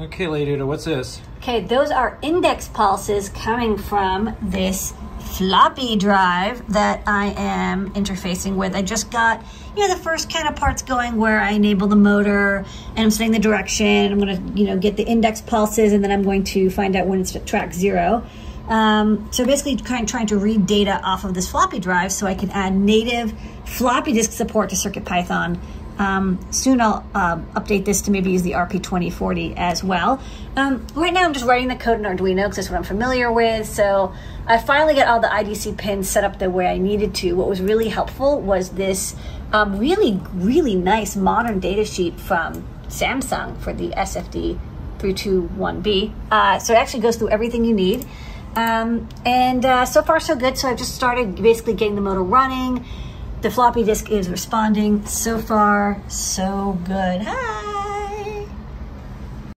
Okay, Ladyada, what's this? Okay, those are index pulses coming from this floppy drive that I am interfacing with. I just got, you know, the first kind of parts going where I enable the motor and I'm setting the direction. I'm going to, you know, get the index pulses and then I'm going to find out when it's at track 0. So basically kind of trying to read data off of this floppy drive so I can add native floppy disk support to CircuitPython. Soon I'll update this to maybe use the RP2040 as well. Right now I'm just writing the code in Arduino because that's what I'm familiar with. So I finally got all the IDC pins set up the way I needed to. What was really helpful was this really nice modern data sheet from Samsung for the SFD321B. So it actually goes through everything you need. So far so good. So I've just started basically getting the motor running. The floppy disk is responding. So far, so good. Ah!